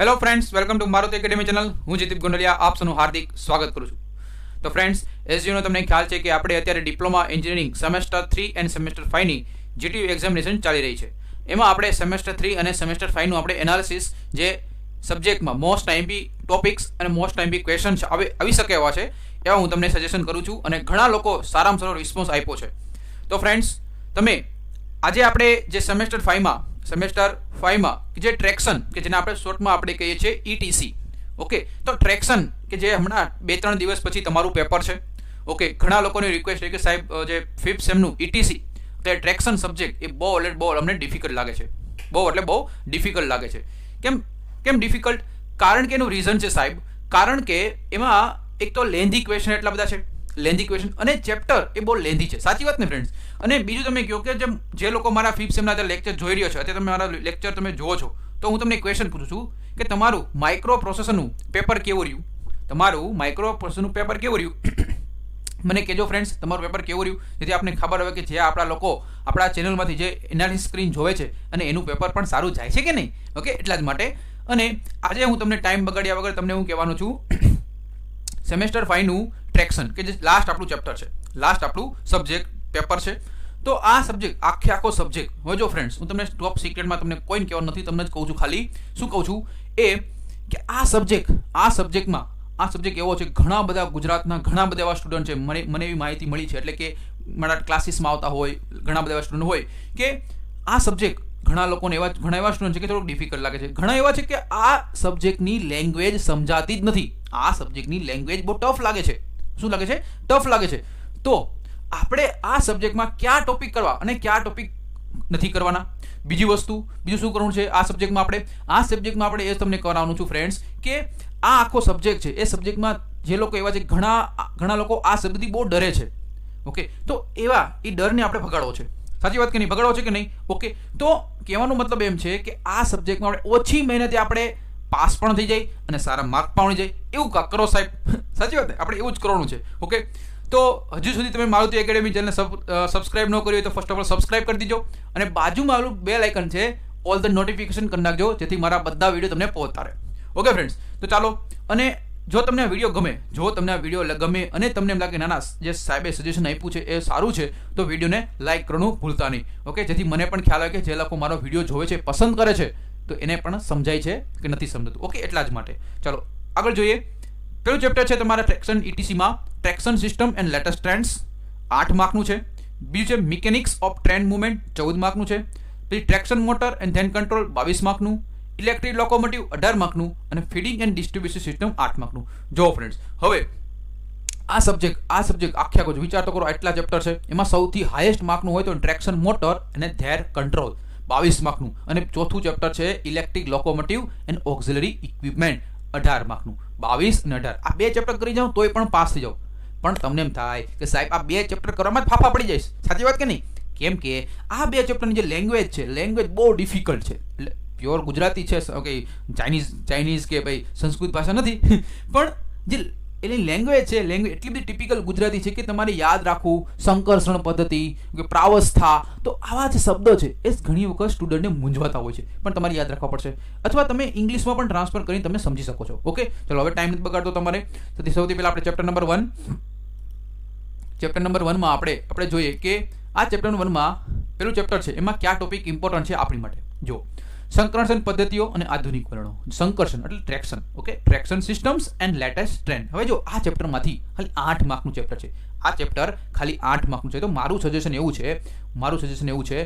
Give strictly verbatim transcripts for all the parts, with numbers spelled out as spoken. Hello friends, welcome to Maruti academy channel. હું જીતેન્દ્ર ગોંડલિયા આપ સૌનું હાર્દિક સ્વાગત કરું છું. તો ફ્રેન્ડ્સ, એઝ યુ નો તમને ખ્યાલ છે કે આપણે અત્યારે ડિપ્લોમા એન્જિનિયરિંગ સેમેસ્ટર થ્રી અને સેમેસ્ટર ફાઇવની જીટીયુ એક્ઝામિનેશન ચાલી રહી છે. એમાં આપણે સેમેસ્ટર થ્રી અને સેમેસ્ટર ફાઇવનું આપણે એનાલિસિસ, જે સબ્જેક્ટમાં મોસ્ટ આઈમ્પી ટોપિક્સ અને મોસ્ટ આઈમ્પી ક્વેશ્ચન આવી શકે એવા છે, એવા હું તમને સજેશન કરું છું અને ઘણા લોકો સારામાં સારો રિસ્પોન્સ આપ્યો છે. તો ફ્રેન્ડ્સ, તમે આજે આપણે જે સેમેસ્ટર ફાઇવમાં સેમેસ્ટર ફાઇવમાં જે ટ્રેક્શન કે જેને આપણે શોર્ટમાં આપણે કહીએ છીએ ઈટીસી, ઓકે, તો ટ્રેક્શન કે જે હમણાં બે ત્રણ દિવસ પછી તમારું પેપર છે. ઓકે, ઘણા લોકોની રિક્વેસ્ટ છે કે સાહેબ જે ફિફ્થ સેમનું ઈટીસી એટલે ટ્રેક્શન સબ્જેક્ટ એ બહુ એટલે બહુ અમને ડિફિકલ્ટ લાગે છે, બહુ એટલે બહુ ડિફિકલ્ટ લાગે છે. કેમ કેમ ડિફિકલ્ટ? કારણ કે એનું રીઝન છે સાહેબ, કારણ કે એમાં એક તો લેન્ધી ક્વેશ્ચન એટલા બધા છે, લેન્ધી ક્વેશ્ચન અને ચેપ્ટર એ બહુ લેન્ધી છે. સાચી વાત ને ફ્રેન્ડ્સ? અને બીજું તમે કહો કે જેમ જે લોકો મારા ફિફ્થ સેમના જે લેક્ચર જોઈ રહ્યો છે, અત્યારે તમે મારા લેક્ચર તમે જુઓ છો, તો હું તમને ક્વેશ્ચન પૂછું છું કે તમારું માઇક્રો પ્રોસેસરનું પેપર કેવું રહ્યું? તમારું માઇક્રો પ્રોસેસરનું પેપર કેવું રહ્યું? મને કહેજો ફ્રેન્ડ્સ, તમારું પેપર કેવું રહ્યું, જેથી આપણે ખબર હોય કે જે આપણા લોકો આપણા ચેનલમાંથી જે એનાલિસિસ સ્ક્રીન જોવે છે અને એનું પેપર પણ સારું જાય છે કે નહીં. ઓકે, એટલા જ માટે. અને આજે હું તમને ટાઈમ બગાડ્યા વગર તમને હું કહેવાનું છું સેમેસ્ટર ફાઇવનું ટ્રેક્શન કે જે લાસ્ટ આપણું ચેપ્ટર છે, લાસ્ટ આપણું સબ્જેક્ટ પેપર છે, તો આ સબ્જેક્ટ આખે આખો સબ્જેક્ટ હોય જો ફ્રેન્ડ્સ, હું તમને ટોપ સિક્રેટમાં તમને કોઈને કહેવાનું નથી, તમને જ કહું છું. ખાલી શું કહું છું એ કે આ સબ્જેક્ટ આ સબ્જેક્ટમાં આ સબ્જેક્ટ એવો છે, ઘણા બધા ગુજરાતના ઘણા બધા એવા સ્ટુડન્ટ છે, મને મને એવી માહિતી મળી છે, એટલે કે મારા ક્લાસીસમાં આવતા હોય ઘણા બધા એવા સ્ટુડન્ટ હોય કે આ સબ્જેક્ટ ઘણા લોકોને એવા ઘણા એવા સ્ટુડન્ટ છે કે થોડુંક ડિફિકલ્ટ લાગે છે. ઘણા એવા છે કે આ સબ્જેક્ટની લેંગ્વેજ સમજાતી જ નથી, આ સબ્જેક્ટની લેંગ્વેજ બહુ ટફ લાગે છે. શું લાગે છે? ટફ લાગે છે. તો આપણે આ સબ્જેક્ટમાં કયા ટોપિક કરવા અને કયા ટોપિક નથી કરવાના, બીજી વસ્તુ બીજું શું કરવાનું છે આ સબ્જેક્ટમાં આપણે આ સબ્જેક્ટમાં આપણે એ તમને કરાવવાનું છું ફ્રેન્ડ્સ કે આ આખો સબ્જેક્ટ છે, એ સબ્જેક્ટમાં જે લોકો એવા છે, ઘણા ઘણા લોકો આ સબ્જેક્ટથી બહુ ડરે છે. ઓકે, તો એવા એ ડરને આપણે ભગાડવો છે. સાચી વાત કે નહીં? બગાડો છે કે નહીં? ઓકે, તો કહેવાનો મતલબ એમ છે કે આ સબ્જેક્ટમાં આપણે ઓછી મહેનતે આપણે પાસ પણ થઈ જાય અને સારા માર્ક પણ આવી જાય એવું કાંક કરો સાહેબ. સાચી વાત, આપણે એવું જ કરવાનું છે. ઓકે, તો હજુ સુધી તમે મારુતિ એકેડેમી ચેનલને સબસ્ક્રાઈબ ન કરી હોય તો ફર્સ્ટ ઓફ ઓલ સબસ્ક્રાઈબ કરી દીજો અને બાજુમાં આવેલું બેલ આઇકન છે ઓલ ધ નોટિફિકેશન કરી નાખજો, જેથી મારા બધા વિડીયો તમને પહોંચતા રહે. ઓકે ફ્રેન્ડ્સ, તો ચાલો. અને જો તમને આ વિડીયો ગમે જો તમને આ વિડીયો ગમે અને તમને એમ લાગે નાના જે સાહેબે સજેશન આપ્યું છે એ સારું છે, તો વિડીયોને લાઇક કરવાનું ભૂલતા નહીં. ઓકે, જેથી મને પણ ખ્યાલ આવે કે જે લોકો મારો વિડીયો જોવે છે, પસંદ કરે છે, તો એને પણ સમજાય છે કે નથી સમજાતું. ઓકે, એટલા જ માટે. ચાલો આગળ જોઈએ. પેલું ચેપ્ટર છે તમારા ટ્રેક્શન ઈટીસીમાં, traction system and latest trends, આઠ માર્કનું છે. બીજું છે મિકેનિક્સ ઓફ ટ્રેન મુવમેન્ટ, ચૌદ માર્કનું છે. પછી traction motor and then control, બાવીસ માર્કનું. ઇલેક્ટ્રિક લોકોમોટિવ અઢાર માર્કનું અને ફીડિંગ એન્ડ ડિસ્ટ્રીબ્યુશન સિસ્ટમ આઠ માર્કનું. જો ફ્રેન્ડ્સ, હવે આ સબ્જેક્ટ આ સબ્જેક્ટ આખે આખો વિચાર તો કરો, આટલા ચેપ્ટર છે, એમાં સૌથી હાઈએસ્ટ માર્કનું હોય તો ટ્રેક્શન મોટર અને ધેર કંટ્રોલ બાવીસ માર્કનું, અને ચોથું ચેપ્ટર છે electric locomotive and auxiliary equipment અઢાર માર્કનું. બાવીસ અને અઢાર આ બે ચેપ્ટર કરી જાઉં તોય પણ પાસ થઈ જાઉં, પણ તમને એમ થાય કે સાહેબ આ બે ચેપ્ટર કરવામાં જ ફાફા પડી જઈશ. સાચી વાત કે નહીં? કેમ કે આ બે ચેપ્ટરની જે લેંગ્વેજ છે, લેંગ્વેજ બહુ ડિફિકલ્ટ છે. પ્યોર ગુજરાતી છે, ઓકે, ચાઇનીઝ ચાઇનીઝ કે ભાઈ સંસ્કૃત ભાષા નથી, પણ જે એની લેંગ્વેજ છે, લેંગ્વેજ એટલી બધી ટિપિકલ ગુજરાતી છે કે તમારે યાદ રાખવું. સંકર્ષણ પદ્ધતિ કે પ્રાવસ્થા, તો આવા જે શબ્દો છે એ ઘણી વખત સ્ટુડન્ટને મૂંઝવાતા હોય છે, પણ તમારે યાદ રાખવા પડશે, અથવા તમે ઇંગ્લિશમાં પણ ટ્રાન્સફર કરીને તમે સમજી શકો છો. ઓકે, ચલો હવે ટાઈમ નથી બગાડતો તમારે. તેથી સૌથી પહેલાં આપણે chapter number one chapter number વનમાં આપણે આપણે જોઈએ કે આ ચેપ્ટર વનમાં પેલું ચેપ્ટર છે એમાં કયા ટોપિક ઇમ્પોર્ટન્ટ છે આપણી માટે. જો સંકર્ષણ પદ્ધતિઓ અને આધુનિક વલણો, સંકર્ષણ એટલે traction, okay, traction systems and latest trend. હવે જો આ ચેપ્ટરમાંથી ખાલી આઠ માર્કનું ચેપ્ટર છે, આ ચેપ્ટર ખાલી આઠ માર્કનું છે, તો મારું સજેશન એવું છે મારું સજેશન એવું છે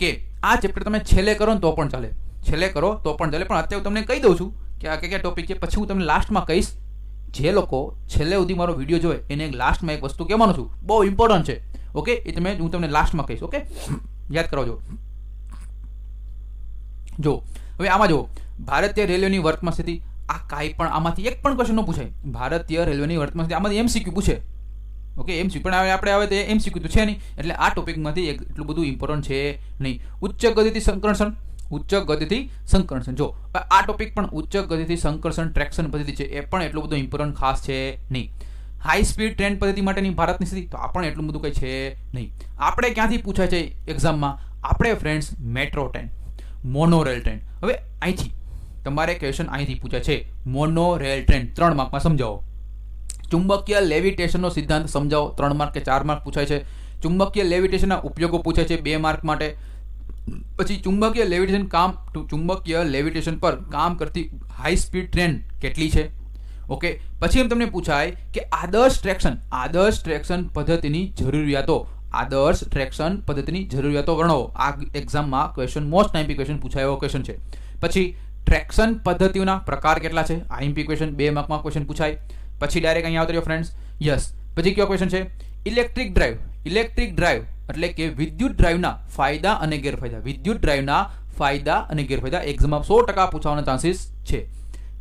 કે આ ચેપ્ટર તમે છેલ્લે કરો ને તો પણ ચાલે, છેલ્લે કરો તો પણ ચાલે, પણ અત્યારે હું તમને કહી દઉં છું કે આ કયા ટોપિક છે, પછી હું તમને લાસ્ટમાં કહીશ. જે લોકો છેલ્લે સુધી મારો વિડીયો જોવે એને લાસ્ટમાં એક વસ્તુ કહેવાનું છું, બહુ ઇમ્પોર્ટન્ટ છે. ઓકે, એ તમે હું તમને લાસ્ટમાં કહીશ. ઓકે, યાદ કરાવજો. જો હવે આમાં જો ભારતીય રેલવેની વર્તમાન સ્થિતિ, આ કાંઈ પણ આમાંથી એક પણ ક્વેશ્ચન ન પૂછાય. ભારતીય રેલવેની વર્તમાન સ્થિતિ આમાંથી એમસીક્યુ પૂછે. ઓકે, એમસીક્યુ પણ આપણે આવે તો એમસીક્યુ તો છે નહીં, એટલે આ ટોપિકમાંથી એટલું બધું ઇમ્પોર્ટન્ટ છે નહીં. ઉચ્ચ ગતિથી સંકર્ષણ ઉચ્ચ ગતિથી સંકર્ષણ જો આ ટોપિક પણ ઉચ્ચ ગતિથી સંકર્ષણ ટ્રેક્શન પદ્ધતિ છે, એ પણ એટલું બધું ઇમ્પોર્ટન્ટ ખાસ છે નહીં. હાઈ સ્પીડ ટ્રેન પદ્ધતિ માટેની ભારતની સ્થિતિ, તો આ પણ એટલું બધું કંઈ છે નહીં. આપણે ક્યાંથી પૂછાય છે એક્ઝામમાં? આપણે friends metro train, monorail train. હવે અહીંથી તમારે ક્વેશ્ચન અહીંથી પૂછે છે મોનો રેલ ટ્રેન ત્રણ માર્કમાં સમજાવો। ચુંબકીય લેવિટેશનનો સિદ્ધાંત સમજાવો ત્રણ માર્ક કે ચાર માર્ક પૂછાય છે। ચુંબકીય લેવિટેશનના ઉપયોગો પૂછાય છે બે માર્ક માટે। પછી ચુંબકીય લેવિટેશન કામ ચુંબકીય લેવિટેશન પર કામ કરતી હાઈ સ્પીડ ટ્રેન કેટલી છે ઓકે। પછી એમ તમને પૂછાય કે આદર્શ ટ્રેક્શન આદર્શ ટ્રેક્શન પદ્ધતિની જરૂરિયાતો आदर्श ट्रेक्शन पद्धति जरूरियात वर्णवो। आ एक्जाम में क्वेश्चन मोस्ट आईएमपी क्वेश्चन पूछायो क्वेश्चन है। पछी ट्रेक्शन पद्धतिओं प्रकार केटला छे आईएमपी क्वेश्चन बे मार्क में क्वेश्चन पूछाय। पछी डायरेक्ट अहीं आवतो फ्रेंड्स यस। पछी क्यो क्वेश्चन है इलेक्ट्रिक ड्राइव इलेक्ट्रिक ड्राइव एटले के विद्युत ड्राइवना फायदा अने गैरफायदा विद्युत ड्राइवना फायदा अने गैरफायदा एक्जाम में सौ टका पूछवाना चांसीस है।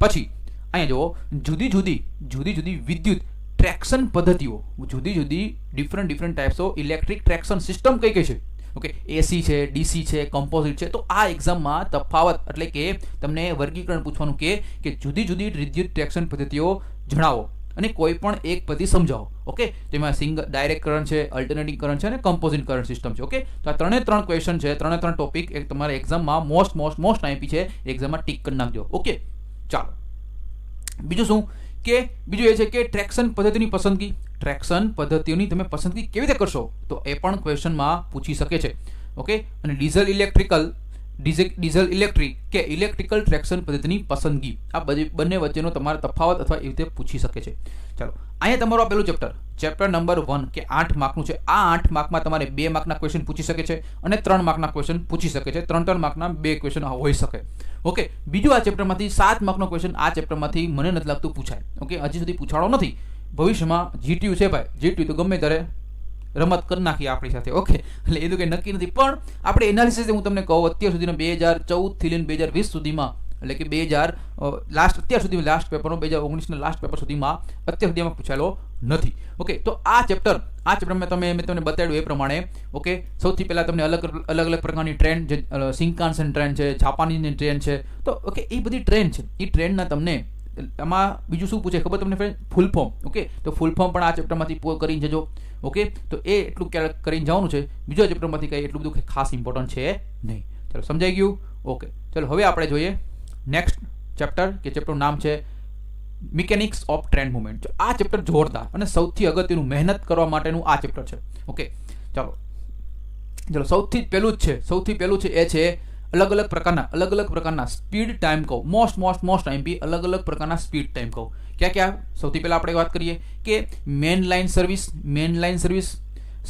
पछी अहीं जुओ जुदी जुदी जुदी जुदी विद्युत ट्रेक्शन पद्धतिओ जुदी जुदी different different types of electric traction system कई कई है ओके। एसी है डीसी है कम्पोजिट है। तो आ एक्जाम में तफावत एटले के तमने वर्गीकरण पूछवानुं के के जुदी जुदी विद्युत ट्रेक्शन पद्धतिओ जणावो अने कोईपण एक पद्धति समझाओ ओके। तो एमां सिंगल डायरेक्ट करंट है अल्टरनेटिंग करंट है अने कम्पोजिट करंट सिस्टम है ओके। तो आ त्रणे त्रण क्वेश्चन है त्रणे त्रण टॉपिक एक तमारा एक्जाम में मोस्ट मोस्ट मोस्ट आईएमपी है एक्जाम में टीक करी नाखजो ओके। चलो बीजू शुं के बीजू ए छे के ट्रेक्शन पद्धति पसंदगी ट्रेक्शन पद्धतिओनी तमे पसंदगी केवी रीते करशो तो ए पण क्वेश्चन में पूछी सके छे ओके। अने डीजल इलेक्ट्रिकल डीजल इलेक्ट्रिक के इलेक्ट्रिकल ट्रेक्शन पद्धति पसंदगी आ बधी बने वच्चेनो तमारो तफावत अथवा ए रीते पूछी सके छे। चलो अहीं तमारो आ पहेलुं चेप्टर चेप्टर नंबर वन के आठ मार्कनुं छे। आ आठ मार्कमां तमारे बे मार्कना क्वेश्चन पूछी सके छे अने त्रण मार्कना क्वेश्चन पूछी सके छे। त्रण त्रण मार्कना बे क्वेश्चन होई सके ओके। बीजो आ चेप्टरमांथी सात मार्कनो क्वेश्चन आ चेप्टरमांथी मने नथी लागतुं पूछाय ओके। हजी सुधी पूछाणो नथी भविष्यमां जीटीयू छे भाई जीटीयू तो गमे त्यारे रमत कर नाखी आपणी साथे ओके। एटले ए तो के नक्की नथी पण आपणे एनालिसिस हूँ तमने कहूँ अत्यार सुधीनो दो हज़ार चौदह थी लईने दो हज़ार बीस सुधीमां एटले के दो हज़ार लास्ट अत्यार सुधी लास्ट पेपरनो दो हज़ार उन्नीस ना लास्ट पेपर सुधीमां अत्यार सुधीमां पूछायेलो नथी ओके। तो आ चेप्टर आ चेप्टर में तमे मैं तमने बताड्युं ए प्रमाणे ओके। सौथी पहेला तमने अलग अलग अलग प्रकारनी ट्रेन जे शिंकानसेन ट्रेन छे जापानीज ट्रेन छे तो ओके ए बधी ट्रेन छे ए ट्रेनना तमने આમાં બીજું શું પૂછે ખબર તમને ફ્રેન્ડ ફૂલ ફોર્મ ઓકે। તો ફૂલ ફોર્મ પણ આ ચેપ્ટરમાંથી પૂરો કરીને જજો ઓકે। તો એ એટલું કરીને જવાનું છે બીજો ચેપ્ટરમાંથી કંઈ એટલું બધું ખાસ ઇમ્પોર્ટન્ટ છે નહીં। ચલો સમજાઈ ગયું ઓકે। ચલો હવે આપણે જોઈએ નેક્સ્ટ ચેપ્ટર કે ચેપ્ટરનું નામ છે મિકેનિક્સ ઓફ ટ્રેન મૂવમેન્ટ। આ ચેપ્ટર જોરદાર અને સૌથી અગત્યનું મહેનત કરવા માટેનું આ ચેપ્ટર છે ઓકે। ચાલો ચલો સૌથી પહેલું જ છે સૌથી પહેલું છે એ છે अलग अलग प्रकार अलग अलग प्रकार स्पीड टाइम कहो मोस्ट मोस्ट मोस्ट टाइम भी अलग अलग प्रकार स्पीड टाइम कहो क्या क्या। सौथी पहला आपणे बात करिए कि main line service main line service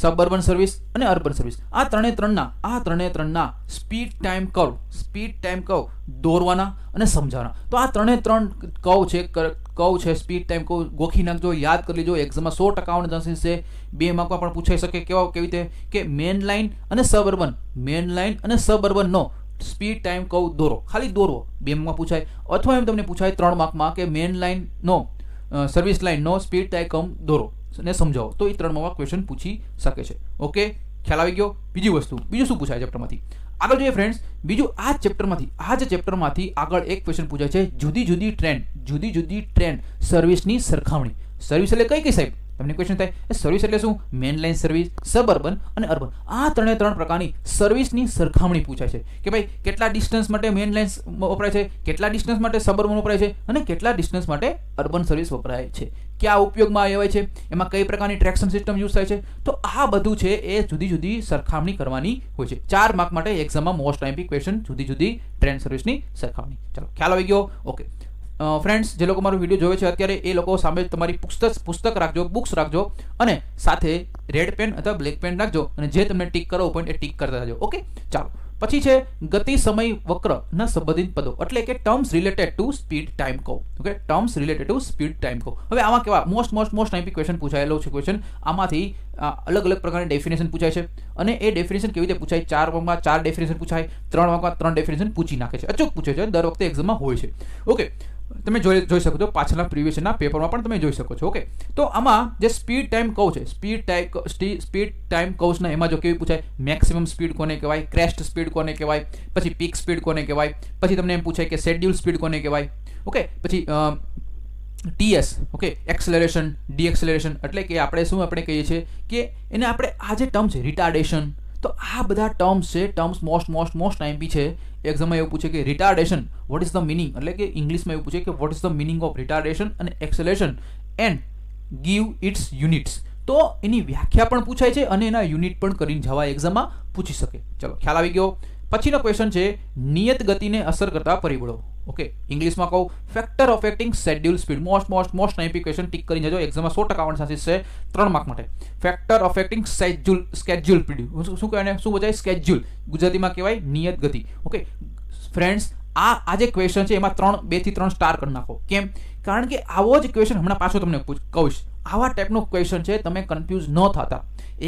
suburban service अने अर्बन सर्विस आ त्रे त्रण आ त्रे त्रण speed time curve speed time curve दौरवाना अने समझाना। तो आ त्रे त्रण कर्व छे कर्व छे स्पीड टाइम कर्व गोखी नाखजो याद कर लीजो। एक्जाम में सौ टका चांसीस से बे मार्क में पूछाई सके केवा केवी रीते के मेन लाइन अने सबअर्बन मेन लाइन अने सबअर्बन नो स्पीड टाइम कर्व दौरो खाली दौरो बे मार्क में पूछाय अथवा एम तमने पूछाय त्रण मार्क में के मेन लाइन नो सर्विस लाइन नो स्पीड टाइम कर्व दौरो ने समझाओ। तो ये त्रण मार्क में क्वेश्चन पूछी सके छे ओके। ख्याल आई गयो। बीजी वस्तु बीजू शुं पूछाय चेप्टरमांथी आगळ जोईए फ्रेंड्स। बीजू आ चेप्टरमांथी आ ज चेप्टरमांथी आगळ एक क्वेश्चन पूछाय छे जुदी जुदी ट्रेन जुदी जुदी ट्रेन सर्विसनी सरखामणी। सर्विस एटले कई कई साहेब तमने क्वेश्चन थाय सर्विस एटले शुं मेन लाइन सर्विस सबअर्बन अने अर्बन आ त्रणे त्रण प्रकारनी सर्विसनी सरखामणी पूछाय छे के भाई केटला डिस्टन्स माटे मेन लाइन वपराय छे केटला डिस्टन्स माटे सबअर्बन वपराय छे अने केटला डिस्टन्स माटे अर्बन सर्विस वपराय छे क्या उपयोग में आया है एमां कई प्रकारनी ट्रेक्शन सिस्टम यूज थाय छे। तो आ बधुं छे ए जुदी जुदी सरखामणी करवानी होय छे। चार मार्क माटे एक्जाम में मोस्ट आईएमपी क्वेश्चन जुदी जुदी ट्रेन सर्विसनी सरखामणी। चलो ख्याल आई गयो ओके। फ्रेंड्स जे लोको मारो विडियो जोवे छे अत्यारे ए लोको सामे तमारी पुस्तक पुस्तक राखजो बुक्स राखजो अने साथे रेड पेन अथवा ब्लेक पेन राखजो अने जे तमने टीक करो पॉइंट ए टीक करता जाजो ओके। चलो पछी छे गति समय वक्रना संबंधित पदों एटले के terms related to speed time को okay. Terms related to speed time को हवे आमा केवा most most most IMP question पूछायेलो छे। क्वेश्चन आमाथी अलग अलग प्रकारनी डेफिनेशन पूछाय छे अने ए डेफिनेशन केवी रीते पूछाय चार मार्कमां चार डेफिनेशन पूछाय त्रण मार्कमां त्रण डेफिनेशन पूछी नाखे छे अचूक पूछे छे दर वखते एक्जाममां होय छे ओके। તમે જોઈ જોઈ શકો છો પાછળના પ્રીવિયસ યરના પેપરમાં પણ તમે જોઈ શકો છો ઓકે। તો આમાં જે સ્પીડ ટાઈમ કર્વ છે સ્પીડ ટાઈમ સ્પીડ ટાઈમ કર્વ્સના એમાં જો કેવી પૂછાય મેક્સિમમ સ્પીડ કોને કહેવાય ક્રેસ્ટ સ્પીડ કોને કહેવાય પછી પીક સ્પીડ કોને કહેવાય પછી તમને એમ પૂછાય કે શેડ્યુલ સ્પીડ કોને કહેવાય ઓકે। પછી ટીએસ ઓકે એક્સેલરેશન ડીએક્સેલરેશન એટલે કે આપણે શું આપણે કહીએ છીએ કે એને આપણે આ જે ટર્મ છે રિટાર્ડેશન તો આ બધા ટર્મ્સ છે terms most most most IMP છે एग्जाम में एवं पूछे कि retardation what is the meaning, એટલે કે ઇંગ્લિશ માં એવું પૂછે કે what is the meaning of retardation અને acceleration and give its units, तो એની વ્યાખ્યા પણ પૂછાય છે અને એના યુનિટ પણ કરીને જવા एग्जाम માં પૂછી શકે। ચલો ખ્યાલ આવી ગયો। પછીનો ક્વેશ્ચન છે નિયત ગતિને અસર કરતા પરિબળો। ઓકે ઇંગ્લિશ માં કહું factor affecting schedule speed. Most most most time question tick કરીને જજો, एग्जाम માં સો ટકા આવવાની ચાન્સીસ છે ત્રણ માર્ક માટે। Factor affecting schedule schedule speed શું કહેવાય, શું બજાય સ્કેડ્યુલ ગુજરાતીમાં કહેવાય નિયત ગતિ। ઓકે ફ્રેન્ડ્સ આ આજે ક્વેશ્ચન છે એમાં ત્રણ બે થી ત્રણ સ્ટાર કરી નાખો, કેમ કારણ કે આવો જ ક્વેશ્ચન હમણાં પાછો તમને કહીશ। આવા ટાઈપનો ક્વેશ્ચન છે, તમે કન્ફ્યુઝ ન થતા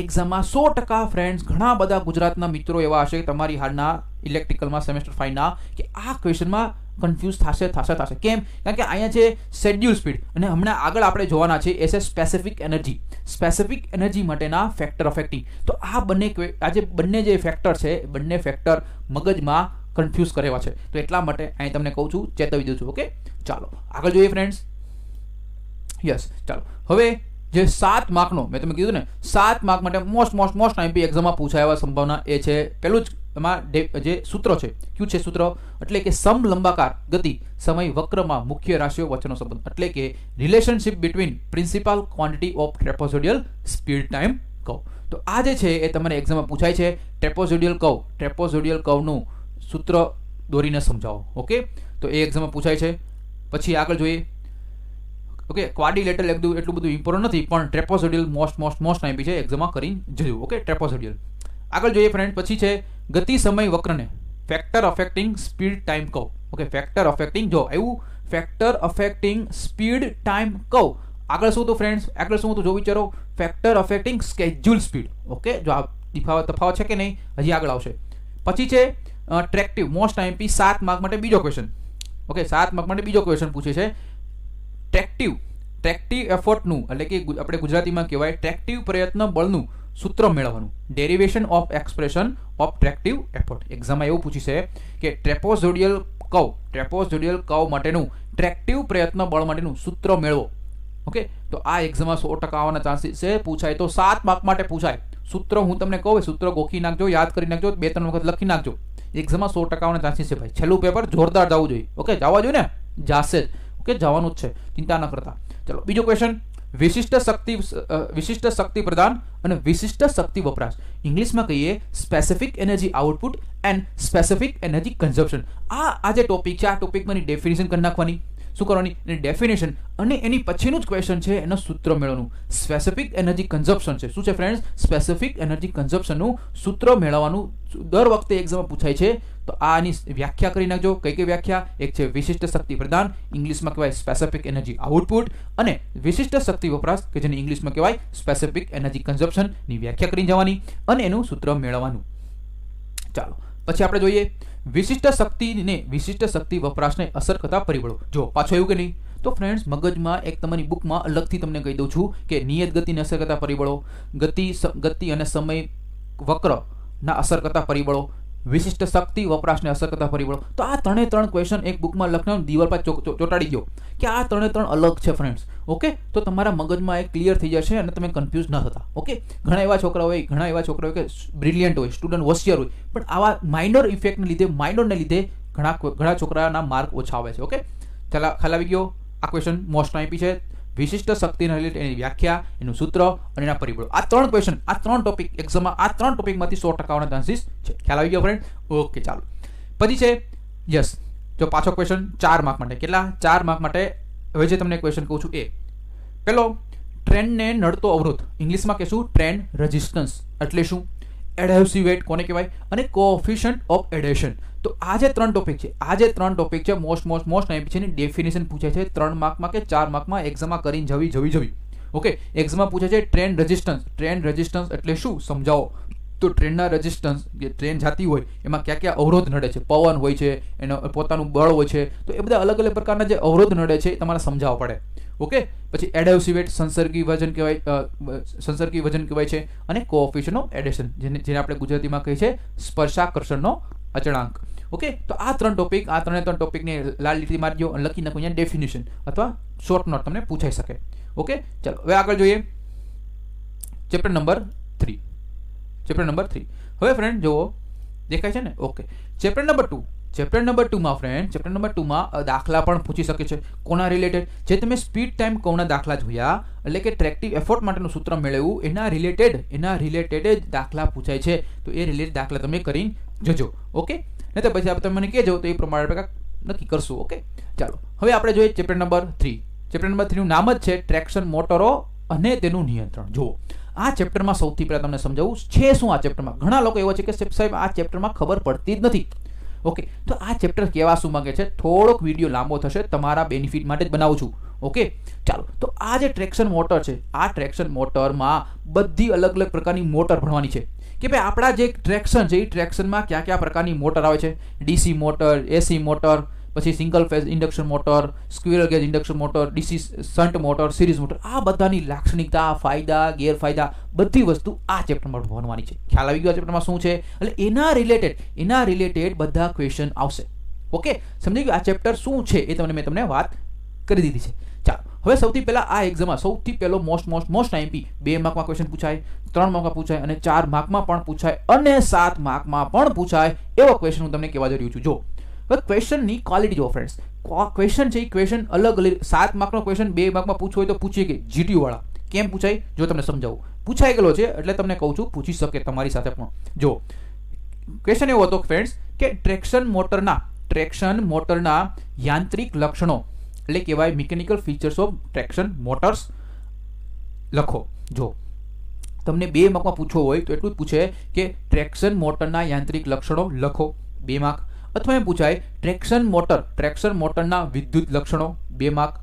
એક્ઝામમાં સો ટકા। ફ્રેન્ડ્સ ઘણા બધા ગુજરાતના મિત્રો એવા હશે તમારી હાલના ઇલેક્ટ્રિકલમાં સેમેસ્ટર ફાઇવના કે આ ક્વેશ્ચનમાં કન્ફ્યુઝ થશે થશે થશે, કેમ કારણ કે અહીંયા છે શેડ્યુલ સ્પીડ અને હમણાં આગળ આપણે જોવાના છે એ છે સ્પેસિફિક એનર્જી, સ્પેસિફિક એનર્જી માટેના ફેક્ટર અફેક્ટિંગ। તો આ બંને આજે બંને જે ફેક્ટર છે બંને ફેક્ટર મગજમાં कन्फ्यूज करेवा है, तो एटला माटे अहीं तमने कहूँ छूं, चेतवी दऊं छूं। ओके चलो आगळ जोईए फ्रेंड्स। यस चलो हवे जे सात मार्कनो मैं तमने कीधुं ने सात मार्क माटे most most most time be exam में पूछाय संभावना ए छे पहेलुं ज सूत्र है, क्यूँ है सूत्र एटले के समलंबाकार गति समय वक्र में मुख्य राशिओ वच्चेनो संबंध एटले के relationship between principal quantity of trapezoidal speed time curve. तो आ जे छे ए तमने एग्जाम में पूछाय छे। ट्रेपोसोडियल कर्व, ट्रेपोसोडियल कर्वनुं सूत्र दौरीने समझाओ। ओके तो ए एग्जाम में पूछाय छे। पछी आगळ जोईए। ओके क्वाड्रिलेटरल एकदम एटलुं बधुं इम्पोर्टंट नथी पण trapezoidal most most most IP छे, एग्जाम में करीने जजो। ओके ट्रेपोसोडियल आगळ जोईए फ्रेंड। पछी छे गति समय वक्रने factor affecting speed time curve. Okay factor affecting जो एवुं factor affecting speed time curve आगळ शुं हतुं फ्रेंड्स, आगळ शुं हतुं जो विचारो factor affecting schedule speed. Okay जो आ तफावत तफावत छे के नहीं हजी आगळ आवशे। पछी छे ट्रेक्टिव मोस्ट आईएमपी सात मार्क माटे बीजो क्वेश्चन। ओके सात मार्क माटे बीजो क्वेश्चन पूछे छे ट्रेक्टिव, ट्रेक्टिव एफर्ट नु એટલે કે આપણે ગુજરાતીમાં કહેવાય ટ્રેક્ટિવ પ્રયત્ન બળનું સૂત્ર મેળવવાનું, derivation of expression of tractive effort. Exam માં એવું પૂછી છે કે ટ્રેપોઝોડિયલ કર્વ, ટ્રેપોઝોડિયલ કર્વ માટેનું ટ્રેક્ટિવ પ્રયત્ન બળ માટેનું સૂત્ર મેળવો। ઓકે તો આ एग्जाम માં સો ટકા આવવાના ચાન્સીસ છે, પૂછાય તો સાત માર્ક માટે પૂછાય। સૂત્ર હું તમને કહું, સૂત્ર ગોખી નાખજો, યાદ કરી નાખજો, બે ત્રણ વખત લખી નાખજો। एग्जाम में सौ टका आवाना चांसीस है भाई। छेल्लुं पेपर जोरदार जावुं जोईए। ओके जावा जोईए ने, जाशे ज। ओके जावानुं ज छे, चिंता न करता। चलो बीजो क्वेश्चन विशिष्ट शक्ति, विशिष्ट शक्ति प्रदान अने विशिष्ट शक्ति वपराश इंग्लिश में कहीए specific energy output and specific energy consumption. आ आज टॉपिक है, आ टॉपिक में डेफिनेशन कर नाखवानी, શું કરવાની ડેફિનેશન, અને એની પછીનું જ ક્વેશ્ચન છે એનો સૂત્ર મેળવવાનું। સ્પેસિફિક એનર્જી કન્ઝમ્પશન છે, શું છે ફ્રેન્ડ્સ સ્પેસિફિક એનર્જી કન્ઝમ્પશનનું સૂત્ર મેળવવાનું દર વખતે એક્ઝામમાં પૂછાય છે। તો આની વ્યાખ્યા કરી નાખજો, કઈ કઈ વ્યાખ્યા। એક છે વિશિષ્ટ શક્તિ પ્રદાન, ઇંગ્લિશમાં કહેવાય સ્પેસિફિક એનર્જી આઉટપુટ, અને વિશિષ્ટ શક્તિ વપરાશ કે જેને ઇંગ્લિશમાં કહેવાય સ્પેસિફિક એનર્જી કન્ઝમ્પશનની વ્યાખ્યા કરીને જવાની અને એનું સૂત્ર મેળવવાનું। ચાલો પછી આપણે જોઈએ विशिष्ट शक्ति ने विशिष्ट शक्ति वपराश ने असर करता परिबळो। जो पाछो एवुं के नहीं, तो फ्रेंड्स मगज में एक तमारी बुक में अलग थी तमने कही दऊं छूं कि नियत गति ने असर करता परिबळो, गति गति अने समय वक्र ना असर करता परिबळो, विशिष्ट शक्ति वपराश ने असर करता परिबळो। तो आ त्रणे त्रण क्वेश्चन एक बुक में लखीने दीवार पर चो, चो, चोटाड़ी गयो कि आ त्रणे त्रण अलग छे फ्रेंड्स। ओके तो तमारा मगज में एक क्लियर थी जशे अने तमे कन्फ्यूज न थता। ओके घणा एवा छोकरा होय, घणा एवा छोकरा होय के ब्रिलियंट होय, स्टुडंट होशियार होय, पण आवा माइनर इफेक्ट ने लीधे, माइनर ने लीधे घणा घणा छोकराना मार्क ओछा आवे छे। ओके चला ख्याल आवी गयो। आ क्वेश्चन मोस्ट आईपी छे विशिष्ट शक्ति ने रिलेटेड व्याख्या, एनु सूत्र और एना परिबळो। आ त्रण क्वेश्चन, आ त्रण टॉपिक एग्जाम में आ त्रण टॉपिक में सौ टका आववाना चांसीस छे। ख्याल आवी गयो फ्रेंड। ओके चलो पछी छे यस जो पाछो क्वेश्चन चार मार्क माटे, केटला चार मार्क माटे। हवे जे तमने क्वेश्चन कहूं छूं ए पहेलो ट्रेन ने नडतो अवरोध, इंग्लिश में कहीशुं ट्रेन रेजिस्टन्स, एटले शुं एडहेसिव वेट कोने कहेवाय अने कोएफिशिएंट ऑफ एडेशन। तो आज त्रण टॉपिक है, आज त्रण टॉपिक है मोस्ट मोस्ट मोस्ट आईएमपी ने डेफिनेशन पूछे है त्रण मार्क में के चार मार्क में एग्जाम में करीने जवी जवी जवी। ओके एग्जाम में पूछे ट्रेन रेजिस्टन्स, ट्रेन रेजिस्टन्स एटले शुं समझाओ। तो ट्रेन रेजिस्टन्स जे ट्रेन जाती होय एमां क्या क्या अवरोध नड़े छे, पवन होय छे, एनो पोतानुं बळ होय छे, तो ए बधा अलग अलग प्रकारना जे अवरोध नड़े छे तमारे समजाववा पड़े। ओके पछी एडहेसिव वेट संसर्गी वजन कहेवाय, संसर्गी वजन कहेवाय छे अने कोएफिशिएंट ऑफ एडेशन जेने जेने आपणे गुजरातीमां कहीए छे स्पर्शाकर्षणनो अचळांक। ओके तो आ त्रण टॉपिक, आ त्रणे त्रण टॉपिक ने लाल लीटी मारजो अने लखी नाखो अहींया डेफिनेशन अथवा शोर्ट नोट तमने पूछाई शके। ओके चलो हवे आगळ जोईए chapter number three. Chapter number three हवे फ्रेंड जो देखाय छे ने। Okay chapter number two chapter number two में फ्रेंड चैप्टर नंबर टू में दाखला पण पूछी सके छे कोना रिलेटेड जे तमे स्पीड टाइम कोना दाखला जोया એટલે કે ટ્રેક્ટિવ એફર્ટ માટેનું સૂત્ર મેળવ્યું એના રિલેટેડ એના રિલેટેડ જ દાખલા પૂછાય છે તો એ રિલેટેડ દાખલા તમે કરી જજો ઓકે નહીતર પછી આપ તમે મને કહેજો તો એ પ્રમાણે નક્કી કરશું ઓકે ચાલો હવે આપણે જોઈએ ચેપ્ટર નંબર ત્રણ ચેપ્ટર નંબર ત્રણ નું નામ જ છે ટ્રેક્શન મોટરો અને તેનું નિયંત્રણ જુઓ આ ચેપ્ટરમાં સૌથી પહેલા તમને સમજાવું છે શું આ ચેપ્ટરમાં ઘણા લોકો એવા છે કે સાહેબ આ ચેપ્ટરમાં ખબર પડતી જ નથી ओके तो आ चैप्टर केवा शुं मांगे छे थोड़ोक विडियो लांबो थशे तमारा बेनिफिट माटे ज बनावुं छुं ओके चलो तो आ जे ट्रेक्शन मोटर छे आ ट्रेक्शन मोटर में बधी अलग अलग प्रकारनी मोटर भणवानी छे कि भाई आपड़ा जे ट्रेक्शन छे ट्रेक्शन में क्या क्या प्रकारनी मोटर आवे छे डीसी मोटर एसी मोटर पछी single phase induction motor squirrel cage induction motor DC shunt motor series motor आ बधानी लाक्षणिकता फायदा गैरफायदा बधी वस्तु आ चैप्टर में भणवानी छे ख्याल आवी गयो आ चैप्टर में शुं छे એટલે એના रिलेटेड એના रिलेटेड બધા ક્વેશ્ચન આવશે ओके સમજી ગયો આ ચેપ્ટર શું છે એ તમને મેં તમને વાત કરી દીધી છે ચાલો હવે સૌથી પહેલા આ એક્ઝામમાં સૌથી પહેલો મોસ્ટ મોસ્ટ મોસ્ટ આઈએમપી બે માર્કમાં ક્વેશ્ચન પૂછાય ત્રણ માર્કમાં પૂછાય અને ચાર માર્કમાં પણ પૂછાય અને સાત માર્કમાં પણ પૂછાય એવો ક્વેશ્ચન હું તમને કહેવા જઈ રહ્યો છું જો बट क्वेश्चन नी क्वालिटी जो फ्रेंड्स क्वेश्चन चाहिए क्वेश्चन अलग अलग सात मार्क नो क्वेश्चन बे मार्क में पूछो तो पूछिए कि जीटीयू वाला केम पूछाय जो तमने समझाऊं पूछाय गेलो छे એટલે તમને કહું છું પૂછી શકે તમારી સાથે પણ જો ક્વેશ્ચન એવો હતો फ्रेंड्स કે ટ્રેક્શન મોટરના ટ્રેક્શન મોટરના યાંત્રિક લક્ષણો એટલે કહેવાય mechanical features of traction motors લખો જો તમને બે માર્કમાં પૂછો હોય તો એટલું જ પૂછે કે ટ્રેક્શન મોટરના યાંત્રિક લક્ષણો લખો બે માર્ક अथवा एम पूछाय ट्रेक्शन मोटर ट्रेक्शन मोटरना विद्युत लक्षणों बे मार्क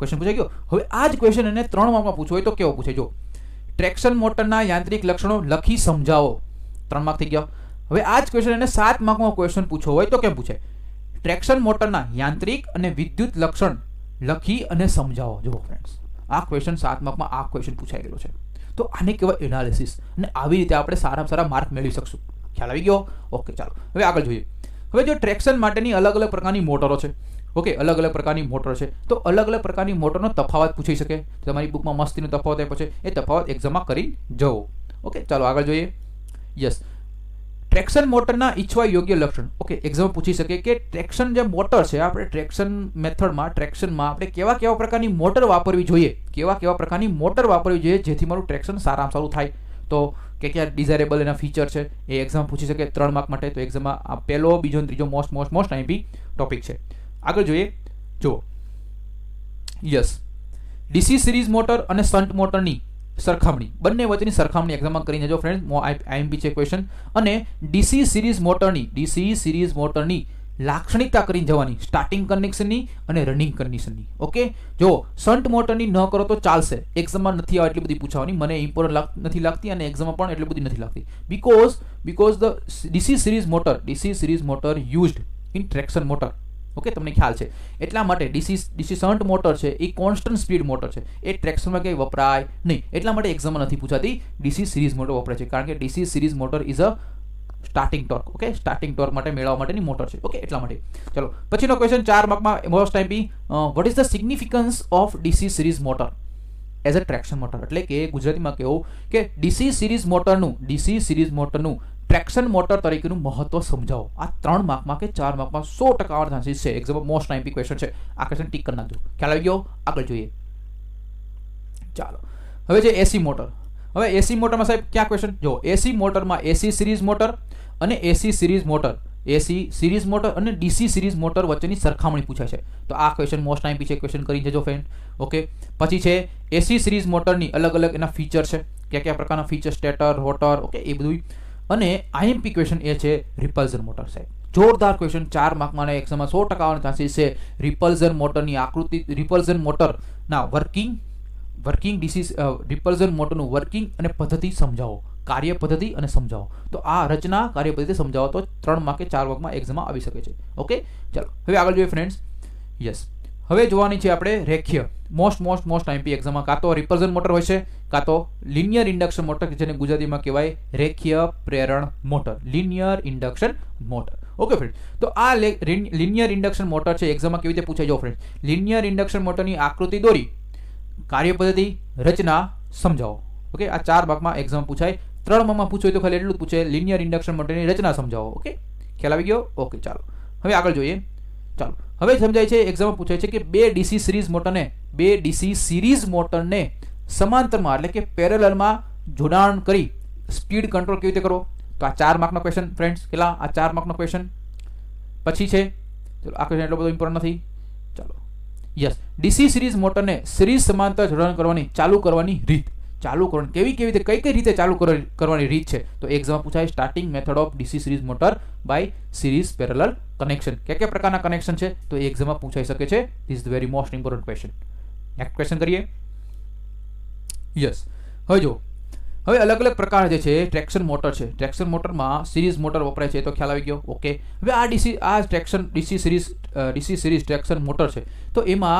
क्वेश्चन पूछाई गयो हवे आज क्वेश्चन अने त्रण मार्क में पूछो तो केवो पूछाय जो ट्रेक्शन मोटरना यांत्रिक लक्षणों लखी समझाओ त्रण मार्क थी गया हवे आज क्वेश्चन अने सात मार्क में क्वेश्चन पूछो होय तो केम पूछाय ट्रेक्शन मोटरना यांत्रिक अने विद्युत लक्षण लखी अने समझाओ जो फ्रेंड्स आ क्वेश्चन सात मार्क में आ क्वेश्चन पूछाई गयो छे तो आने केवाय एनालिसिस अने आवी रीते आपणे सारामां सारा मार्क मेळवी शकशुं ख्याल आवी गयो ओके चलो हवे आगळ जोईए हवे जो ट्रेक्शन माटेनी अलग अलग प्रकारनी मोटरो छे ओके अलग अलग प्रकारनी मोटर छे तो अलग अलग प्रकारनी मोटरनो तफावत पूछी सके तमारी बुक में मस्तीनो तफावत आप्यो छे ए तफावत एग्जाम में करी जाओ ओके चलो आगळ जोईए यस ट्रेक्शन मोटरना इच्छवा योग्य लक्षण ओके एग्जाम में पूछी सके कि ट्रेक्शन जे मोटर छे आपणे ट्रेक्शन मेथड में ट्रेक्शन में आपणे केवा केवा प्रकारनी मोटर वापरवी जोईए केवा केवा प्रकारनी मोटर वापरवी जोईए जेथी मारू ट्रेक्शन सारामां सारू थाय तो क्या क्या डिजायरेबल एना फीचर है ये एक्जाम पूछी सके त्रण मार्क माटे तो एक्जाम में पहलो बीजो तीजो most most most IMP topic है आगळ जोईए जो यस डीसी सीरीज मोटर और शंट मोटरनी सरखामणी बंने वच्चेनी सरखामणी एक्जाम में करीने जो फ्रेंड्स आईएमपी है क्वेश्चन अने डीसी सीरीज मोटरनी डीसी सीरीज मोटरनी लाक्षणिकता करीने जवानी स्टार्टिंग कंडीशननी अने रनिंग कंडीशननी ओके जो शंट मोटरनी न करो तो चालशे एग्जाम में नथी आवे એટલી બધી પૂછાવાની મને ઇમ્પોર્ટન્ટ નથી લાગતી અને એક્ઝામ માં પણ એટલી બધી નથી લાગતી because because the DC series motor DC series motor used in traction motor okay તમને ખ્યાલ છે એટલા માટે ડીસી ડીસી શન્ટ મોટર છે એ કોન્સ્ટન્ટ સ્પીડ મોટર છે એ ટ્રેક્શન માં કે વપરાય નહીં એટલા માટે એક્ઝામ માં નથી પૂછાતી ડીસી સિરીઝ મોટર વપરાય છે કારણ કે DC series motor is a starting torque okay starting torque माटे मेळववा माटेनी मोटर छे ओके एटला माटे चलो पछीनो क्वेश्चन चार मार्क मां most time be what is the significance of DC series motor as a traction motor એટલે કે ગુજરાતીમાં કેવો કે डीसी सीरीज मोटर નું डीसी सीरीज मोटर નું ट्रेक्शन मोटर તરીકેનું મહત્વ સમજાવો આ ત્રણ માર્ક માં કે ચાર માર્ક માં સો ટકા આવર્ધન છે exam most time be question છે આ ક્વેશ્ચન ટીક કરી નાખજો ખ્યાલ આવી ગયો આગળ જોઈએ ચાલો હવે જે એસી મોટર હવે એસી મોટર માં સાહેબ ક્યાં ક્વેશ્ચન જો એસી મોટર માં એસી સિરીઝ મોટર અને AC series motor AC series motor અને ડીસી સિરીઝ મોટર વચ્ચેની સરખામણી પૂછાય છે તો આ ક્વેશ્ચન મોસ્ટ ટાઈમ પી છે ક્વેશ્ચન કરી જજો ફ્રેન્ડ ઓકે પછી છે એસી સિરીઝ મોટરની અલગ અલગ એના ફીચર છે કયા કયા પ્રકારના ફીચર સ્ટેટર રોટર ઓકે એ બધું અને આઈએમપી ક્વેશ્ચન એ છે રિપલ્ઝર મોટર સાહેબ જોરદાર ક્વેશ્ચન ચાર માર્કમાં અને એક્ઝામમાં સો ટકા આવવાનો ચાન્સીસ છે રિપલ્ઝર મોટરની આકૃતિ રિપલ્ઝર મોટરના working working DC repulsion motor નું વર્કિંગ અને પદ્ધતિ સમજાવો કાર્ય પદ્ધતિ અને સમજાવો તો આ રચના કાર્ય પદ્ધતિ સમજાવો તો ત્રણ માં કે ચાર વર્ગમાં એક્ઝામ માં આવી શકે છે ઓકે ચાલો હવે આગળ જોઈએ ફ્રેન્ડ્સ યસ હવે જોવાની છે આપણે રેખીય most most most IMP exam માં કા તો રિપલ્સન મોટર હોય છે કા તો લિનિયર ઇન્ડક્શન મોટર કે જેને ગુજરાતીમાં કહેવાય રેખીય પ્રેરણ motor linear induction motor okay friend तो आ લિનિયર ઇન્ડક્શન મોટર છે એક્ઝામ માં કેવી રીતે પૂછાય જો ફ્રેન્ડ લિનિયર ઇન્ડક્શન મોટર ની આકૃતિ દોરી कार्य पद्धति रचना समझाओ ओके आ चार भाग में एक्जाम पूछाय त्रण भाग में पूछो तो खाली एटलू पूछे लीनियर इंडक्शन मोटरनी रचना समझाओ ओके ख्याल आवी गयो ओके चलो हमें आगे जो चालो हमें समझाए एक्जाम में पूछाय कि बे डीसी सीरीज मोटर ने बे डीसी सीरीज मोटर ने समांतर में एटले के पेरेलल में जोड़ाण करी स्पीड कंट्रोल केवी रीते करो। तो आ चार मार्क क्वेश्चन फ्रेंड्स के आ चार मार्क क्वेश्चन पछी है। चलो आ क्वेश्चन एटलो बधो इम्पोर्टंट नहीं। चलो यस डीसी सीरीज मोटर ने सीरीज समांतर जोड़ाण करवानी चालू करवानी रीत चालू करवानी केवी केवी रीते कई कई रीते चालू करवानी रीत है। तो एक्जाम में पूछाय starting method of DC series motor by series parallel connection क्या क्या प्रकार कनेक्शन है। तो एक्जाम में पूछाई सके this is the very most important question. Next question करिए। यस हवे जो हवे अलग अलग प्रकार जे छे ट्रेक्शन मोटर है। ट्रेक्शन मोटर में सीरीज मोटर वपराय छे तो ख्याल आई गयो। ओके हवे आ डीसी आ traction DC series DC series traction motor है तो एमां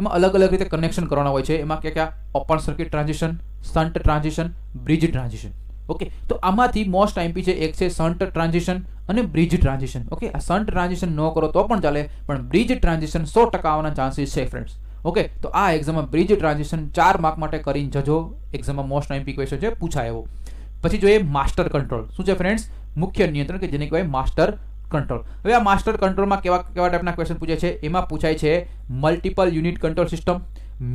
एमां अलग अलग रीते कनेक्शन करवाना होय छे। एमां क्या क्या open circuit transition shunt transition bridge transition. Okay तो आमांथी मोस्ट एमपी छे एक छे शंट ट्रांजिशन अने ब्रिज ट्रांजिशन। ओके आ शंट ट्रांजिशन न करो तो पण चाले पण ब्रिज ट्रांजिशन सौ टका आववाना चांसेस छे फ्रेंड्स। ओके okay, तो आ एक्जाम में ब्रिज ट्रांजिशन चार मार्क माटे करीने जजो। एक्जाम में मोस्ट एमपी क्वेश्चन है पूछाय एवो। पछी जो ए मास्टर कंट्रोल शुं छे फ्रेंड्स मुख्य नियंत्रण के जेने कहेवाय मास्टर कंट्रोल। हवे आ मास्टर कंट्रोल में केवा केवा टाइपना क्वेश्चन पूछाय छे। एमां पूछाय छे multiple unit control system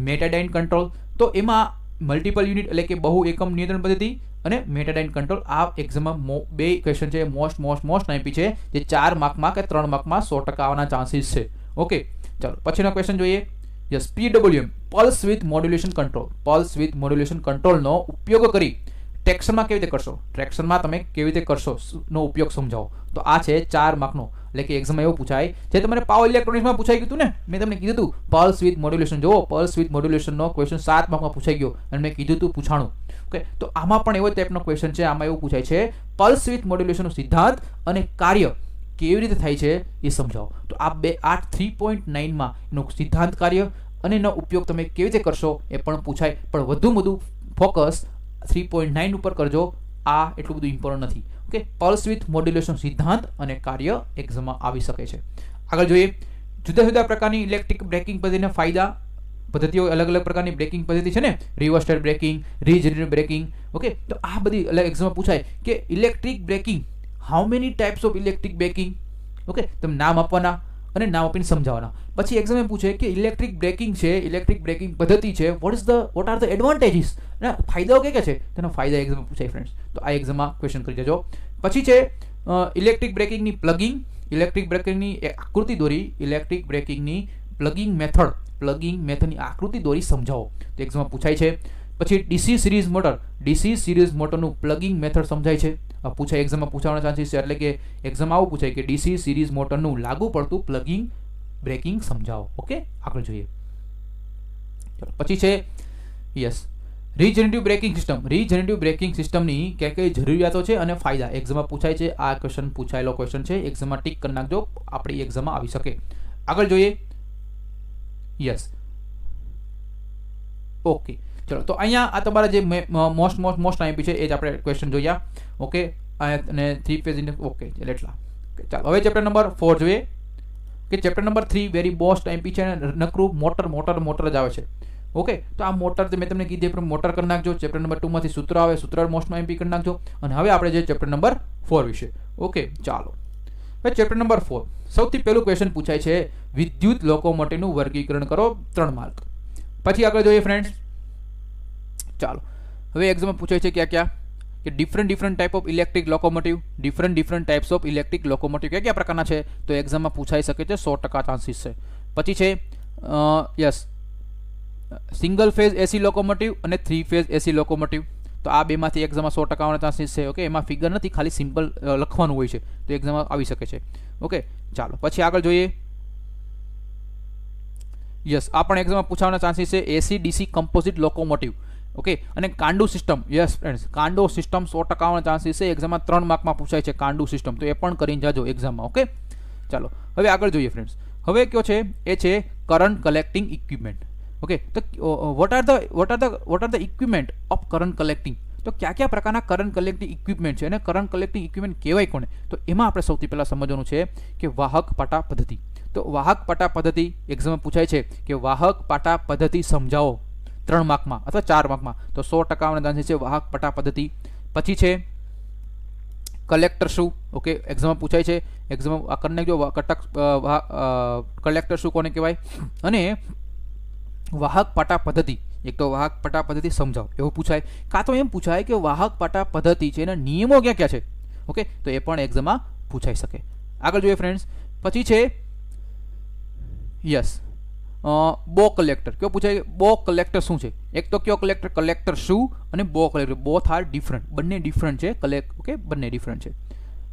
metadyne control. तो एमां मल्टीपल यूनिट एटले के बहु एकम नियंत्रण पद्धति अने मेटाडाइन कंट्रोल आ एक्जाम में बे क्वेश्चन छे मोस्ट मोस्ट मोस्ट एमपी छे जे चार मार्क में के त्रण मार्क में सौ टका आववाना चांसेस छे। ओके चलो पछीनो क्वेश्चन जोईए। Yes PWM pulse with modulation control pulse with modulation control नो उपयोग करी ट्रेक्शन में केवी रीते करशो ट्रेक्शन में तमे केवी रीते करशो नो उपयोग समझाओ। तो आ छे चार मार्कनो एटले के एक्जाम में एवो पूछाय जे तमने पावर इलेक्ट्रॉनिक्स में पूछाई गयुं ने। मैं तमने कीधुं पल्स विथ मॉड्युलेशन जो पल्स विथ मॉड्युलेशन नो क्वेश्चन सात मार्क में पूछाई गयो अने मैं कीधुं पूछाणुं। ओके तो आमां पण एवो टाइपनो क्वेश्चन छे। आमां एवो पूछाय छे पल्स विथ मॉड्युलेशन नो सिद्धांत अने कार्य केवी रीते थाय छे ए समझाओ। तो आ बे आठ थ्री पॉइंट नाइन में एनो सिद्धांत कार्य अने एनो उपयोग तमे केवी रीते करशो ए पण पूछाय पण वधु वधु फोकस थ्री पॉइंट नाइन पर करजो। आ एटलुं बधुं इम्पोर्टंट नथी। ओके पल्स विथ मॉड्युलेशन सिद्धांत अने कार्य एक्जाममां आवी शके छे। आगळ जोईए जुदा जुदा प्रकारनी इलेक्ट्रिक ब्रेकिंग पद्धतिना फायदा पद्धतिओ अलग अलग प्रकारनी ब्रेकिंग पद्धति छे ने reverse tyre braking regenerative braking. Okay तो आ बधी एक्जाममां पूछाय के electric braking how many types of electric braking. Okay तुम नाम अपना अने नाम अपने समझावाना। पछी एक्जाम में पूछे कि इलेक्ट्रिक ब्रेकिंग है इलेक्ट्रिक ब्रेकिंग पद्धति है what is the what are the advantages ना फायदाओ क्या क्या है तेना फायदा एक्जाम में पूछाय फ्रेंड्स। तो आ एक्जाम में क्वेश्चन करी जजो। पछी है electric braking plugging electric braking आकृति दौरी electric braking plugging method plugging method आकृति दौरी समझाओ। तो एक्जाम में पूछाय है। पछी DC series motor DC series मोटरनु प्लगिंग मेथड समझाय छे। पूछाय एक्जाम में पूछावाना चांसेस छे एटले के एक्जाम आवुं पूछाय के डीसी सीरीज मोटरनु लागू पड़तुं प्लगिंग ब्रेकिंग समझाओ। ओके आगळ जोईए। चलो पछी छे yes regenerative braking system regenerative braking सिस्टमनी क्या क्या जरूरियातो छे अने फायदा एक्जाम में पूछाय छे। आ क्वेश्चन पूछायेलो क्वेश्चन छे। एक्जाम में टिक करी नाखजो आपणी एक्जाम में आवी शके। आगळ जोईए। यस ओके चलो तो अहीं आ तमारा जे मोस्ट मोस्ट मोस्ट एमपी है एज आपणे क्वेश्चन जोया। ओके अने थ्री पेज इन ओके એટલે એટલા ચાલો હવે ચેપ્ટર નંબર चार જોઈએ કે ચેપ્ટર નંબર तीन વેરી મોસ્ટ એમપી છે નકરું મોટર મોટર મોટર જ આવે છે। ઓકે તો આ મોટર મે તમને કીધું એ પ્રમાણે મોટર કરી નાખજો। ચેપ્ટર નંબર दो માંથી સૂત્ર આવે સૂત્ર મોસ્ટ એમપી કરી નાખજો અને હવે આપણે જે ચેપ્ટર નંબર चार વિશે। ઓકે ચાલો હવે ચેપ્ટર નંબર चार સૌથી પહેલું ક્વેશ્ચન પૂછાય છે વિદ્યુત લોકોમોટિવનું વર્ગીકરણ કરો तीन માર્ક। પછી આગળ જોઈએ ફ્રેન્ડ્સ। ચાલો હવે એક્ઝામમાં પૂછાય છે ક્યાં ક્યાં कि different different type of electric locomotive different different types of electric locomotive क्या क्या प्रकारना है। तो एक्जाम में पूछाई सके सौ टका चांसीस है। पची है yes single phase AC locomotive और थ्री फेज एसी लोकोमोटिव। तो आ बे में एक्जाम में सौ टका चांसीस है। ओके एम फिगर नहीं खाली सीम्पल लखवानुं होय छे तो एक्जाम में आवी शके छे। ओके चलो पछी आगळ जोईए। यस आ पण एक्जाम में पूछावाना चांसीस है AC DC composite locomotive. Okay अने कांडू system yes friends Kando system सौ टका चांसेस है एक्जाम में त्रण मार्क में पूछाय छे कांडू सीस्टम। तो ए पण करीने जाजो एक्जाम में। ओके चलो हवे आगळ जोईए फ्रेंड्स। हवे क्यो छे ए छे करंट कलेक्टिंग इक्विपमेंट। ओके तो what are the what are the what are the equipment of current collecting. तो क्या क्या प्रकारना करंट कलेक्टिंग इक्विपमेंट है अने करंट कलेक्टिंग इक्विपमेंट कहेवाय कोने। तो एमां आपणे सौथी पहेला समजवानुं छे के वाहक पाटा पद्धति। तो वाहक पाटा पद्धति एक्जाम में पूछाय छे के वाहक पाटा पद्धति समझाओ त्रण मार्क में अथवा चार मार्क में। तो सौ टका चांसेस है वाहक पटा पद्धति। पछी है कलेक्टर शू ओके एग्जाम में पूछाय है एग्जाम में कन्ने जो कटक कलेक्टर शू कोने कहवाय वाहक पाटा पद्धति एक तो वाहक पाटा पद्धति समझाओ एवं पूछाय का तो एम पूछाय कि वाहक पाटा पद्धति है नियमों क्या क्या है ओके तो ये एग्जाम में पूछाई सके। आगळ जोईए फ्रेंड्स पछी छे यस बो कलेक्टर क्यों पूछाय बो कलेक्टर शू है एक तो क्यों कलेक्टर कलेक्टर शू और bow collector both are different बने डिफरंट है कलेक्ट ओके बने डिफरंट है।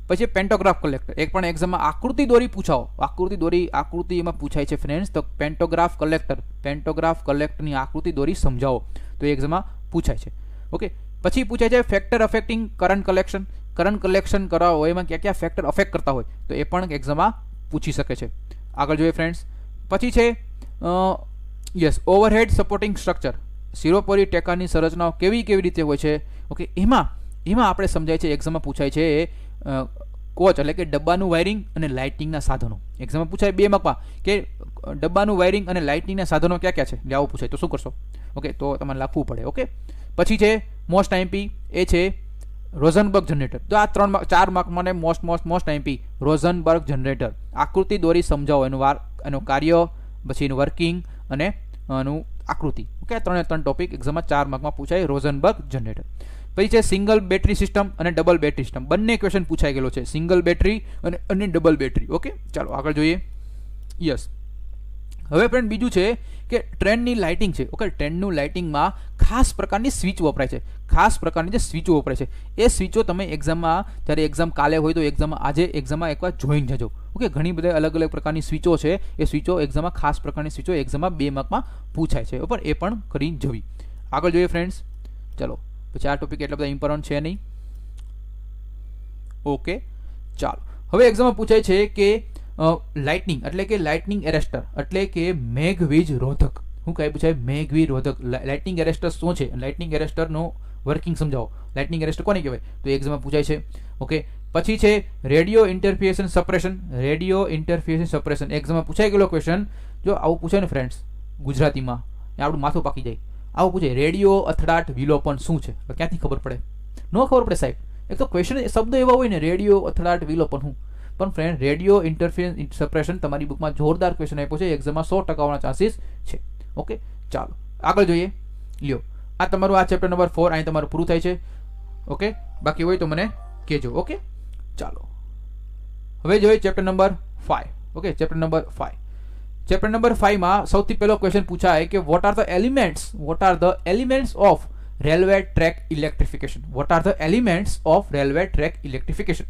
पछी पेन्टोग्राफ कलेक्टर एक पण एग्जाम में आकृति दोरी पूछाओ आकृति दोरी आकृति में पूछाय है फ्रेंड्स तो पेन्टोग्राफ कलेक्टर पेन्टोग्राफ कलेक्टर की आकृति दोरी समझाओ तो ये एग्जाम में पूछाय है ओके। पछी पूछाय है factor affecting current collection current collection कराओ एमां क्या क्या फेक्टर अफेक्ट करता हो तो ये पण एग्जाम में पूछी सके छे। आगळ जोईए फ्रेंड्स पछी छे यस ओवरहेड सपोर्टिंग स्ट्रक्चर शिरोपोरी टेकानी संरचनाओ केवी केवी रीते होय छे ओके एमां एमां आपणे समजाय छे एग्जाम में पूछाय छे कोच एटले के डब्बानुं वायरिंग अने लाइटिंगना साधनों एग्जाम में पूछाय बे मार्कमां के डब्बानुं वायरिंग अने लाइटिंगना साधनों क्या क्या छे लावो पूछाय तो शुं करशो ओके तो तमने लखवू पड़े ओके। पछी छे मोस्ट एमपी ए छे रोजनबर्ग जनरेटर तो आ त्रण चार मार्क माने most most most MP Rosenberg generator आकृति दोरी समझाओ एनु वार एनु कार्य पछी एनु वर्किंग अने एनु आकृति ओके त्रणे त्रण टॉपिक एग्जाम में चार मार्क में पूछाय रोजनबर्ग जनरेटर। पछी छे सिंगल बेटरी सिस्टम अने डबल बेटरी सिस्टम बंने क्वेश्चन पूछाई गेलो छे सिंगल बेटरी अने अने डबल बेटरी ओके चलो आगळ जोईए यस हवे फ्रेंड बीजू छे के ट्रेननी लाइटिंग है ओके ट्रेननु लाइटिंग में खास प्रकार की स्विच वपराय है खास प्रकार की स्विचों वपराय है ए स्विचों तमे एग्जाम में जब एग्जाम काले हो तो एग्जाम में आज एग्जाम में एक बार जोईने जजो ओके घणी बधाय अलग अलग प्रकार की स्विचों है ए स्विचों एग्जाम में खास प्रकार की स्विचों एग्जाम में बे मार्क में पूछाय है पर ए पण करी जोई। आगळ जोईए फ्रेंड्स चलो पछी आ टॉपिक एटला बधा इम्पोर्टंट है नहीं ओके चलो हवे एग्जाम में पूछाय है कि लाइटनिंग एटले के लाइटनिंग एरेस्टर एटले के मेघवीज रोधक हूँ कहीं पूछाय मेघवीज रोधक लाइटनिंग एरेस्टर शू है लाइटनिंग एरेस्टर नो वर्किंग समझाओ लाइटनिंग एरेस्टर कोने कहेवाय तो एग्जाम में पूछाय है ओके। पछी छे radio interference suppression radio interference suppression exam में पूछाय गेलो क्वेश्चन जो आवु पूछाय ने फ्रेंड्स गुजराती में आपणुं माथुं पाकी जाए आवुं पूछाय रेडियो अथडाट विलोपन शू है क्यांथी खबर पड़े न खबर पड़े साहेब एक तो क्वेश्चन शब्द एवा होय ने रेडियो अथडाट विलोपन हूँ पर फ्रेंड रेडियो इंटरफियरेंस सप्रेशन तमारी बुक में जोरदार क्वेश्चन आप्यो छे एग्जाम में सौ टका वाला चांसीस है ओके। चलो आगळ जोईए लियो आ तमारो आ चैप्टर नंबर फोर अहीं तमारो पूरू थाय छे ओके बाकी होय तो मने कहेजो ओके। चलो हवे जोईए chapter number five okay chapter number five chapter number five में सौथी पहेलो क्वेश्चन पूछाय के what are the elements what are the elements of railway track electrification what are the elements of railway track electrification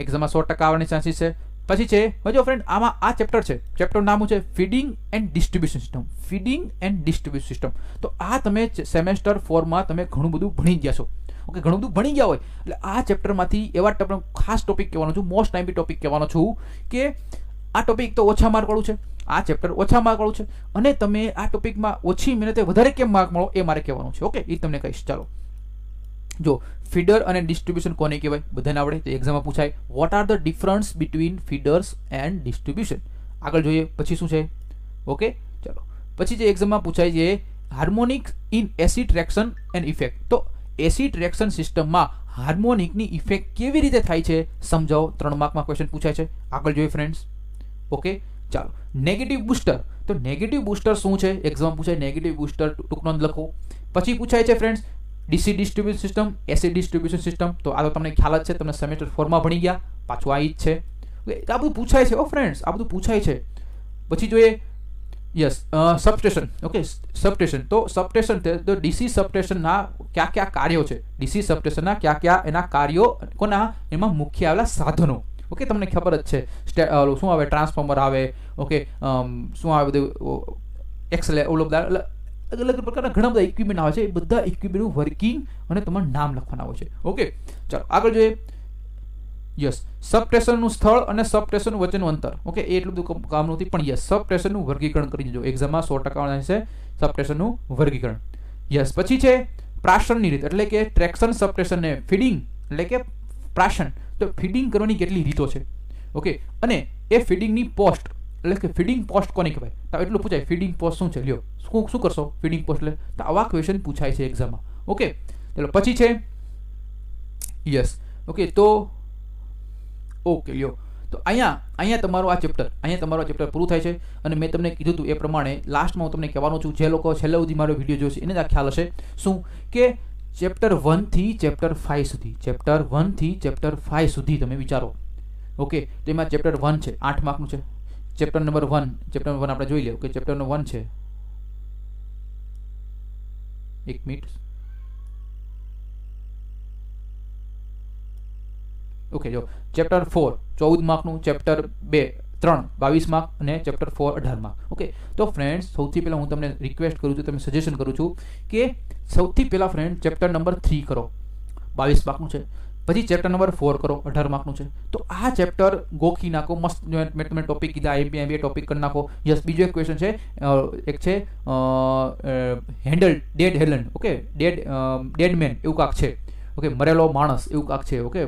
exam में सौ टका आवानी chances है। पछी छे हजो फ्रेंड आमा आ चैप्टर है चैप्टर नाम है feeding and distribution system feeding and distribution system तो आ तमे सेमेस्टर फोर में तमे घणुं बधुं भणी गया छो ओके घणुं बधुं भणी गया होय एटले आ चैप्टर मांथी एवा खास टॉपिक कहेवानो छुं मोस्ट टाइम बी टॉपिक कहेवानो छुं के आ टॉपिक तो ओछा मार्क वाळुं छे आ चैप्टर ओछा मार्क वाळुं छे अने तमे आ टॉपिक में ओछी मेहनते वधारे केम मार्क मळो ए मारे कहेवानुं छे ओके ई तमने कहीश। चलो जो फीडर और डिस्ट्रीब्यूशन कोने कहवाय बधाने आवडे तो एग्जाम में पूछाय what are the difference between feeders and distribution. आगळ जोईए पछी शुं छे ओके चलो पछी जे एग्जाम में पूछाय छे harmonic in AC traction and effect तो एसी ट्रेक्शन सीस्टम में हार्मोनिक नी इफेक्ट केवी रीते थाय छे समजाओ त्रण मार्क में क्वेश्चन पूछाय छे। आगळ जोईए फ्रेंड्स ओके चलो नेगेटिव बूस्टर तो नेगेटिव बूस्टर शुं छे एग्जाम में पूछाय नेगेटिव बूस्टर टूंक नोंध लखो। पछी पूछाय छे friends DC distribution system AC distribution system तो आ तो तमने ख्याल ज छे तमने सेमेस्टर फोर में भणी गया पाछो आई ज छे आ बधुं पूछाय छे ओ फ्रेंड्स आ बधुं पूछाय छे। पछी जोईए यस सबस्टेशन ओके सबस्टेशन तो सबस्टेशन तो डीसी सबस्टेशन क्या क्या कार्यों है डीसी सबस्टेशन क्या क्या एना कार्यों कोना एमां मुख्य आवेला साधनों ओके तमने खबर ज छे शुं आवे ट्रांसफॉर्मर आवे ओके शुं आवे बधुं एक्सेल ओल बधा अलग अलग प्रकार घना बड़ा इक्विपमेंट आए बदा इक्विपमेंट वर्किंग और तमार नाम लखवाना हो ओके। चलो आगळ जोईए यस सबस्टेशन स्थल और सबस्टेशन वच्चेनुं अंतर ओके एटलुं बधुं काम नहोती पण यस सबस्टेशन वर्गीकरण करी देजो एग्जाम में सौ टका आवशे सबस्टेशन वर्गीकरण यस। पछी छे प्राशन रीत एटले के ट्रेक्शन सबस्टेशन ने फीडिंग एटले के प्राशन तो फीडिंग करवानी केटली रीतो छे ओके अने ए फीडिंग नी पोस्ट एटले के फीडिंग पोस्ट कोने कहेवाय तो एटलुं पूछाय फीडिंग पोस्ट शू है लियो शू शू करशो फीडिंग पोस्ट ले तो आवा क्वेश्चन पूछाय है एग्जाम में ओके। चलो पछी छे यस ओके तो ओके लो तो अँ अँ तमारो आ चेप्टर अँ तमारो आ चेप्टर पूरु थाय छे अने मैं तमने कीधुं तुं ए प्रमाणे लास्ट में हूँ तमने कहेवानो छूं जे लोको छेल्ले सुधी मारो विडियो जोशे एने आ ख्याल हशे शुं के चेप्टर वन थी चेप्टर फाइव सुधी चेप्टर वन थी चेप्टर फाइव सुधी तमे विचारो ओके तो एमां चेप्टर वन छे आठ मार्कनुं छे chapter number one chapter one आपणे जोई लेव के चेप्टर नंबर वन छे एक मिनिट ओके जो चैप्टर फोर चौदह मार्कनु चैप्टर बे त्रण बावीस मार्क ने चैप्टर फोर अठार मार्क ओके तो फ्रेंड्स सौथी पहला हूँ तमने रिक्वेस्ट करूँ छूँ तमने सजेशन करूँ छूँ कि सौथी पहला फ्रेंड चैप्टर नंबर थ्री करो बावीस मार्कनु छे पछी चैप्टर नंबर फोर करो अठार मार्कनु छे तो आ चैप्टर गोखी नाखो मस्त मैं तमने टॉपिक कीधा M B M B topic कर नाखो यस बीजो एक क्वेश्चन है एक है हेंडल डेड हेलन ओके डेड डेड मेन एवं काक है ओके मरेलो माणस एवं काक है ओके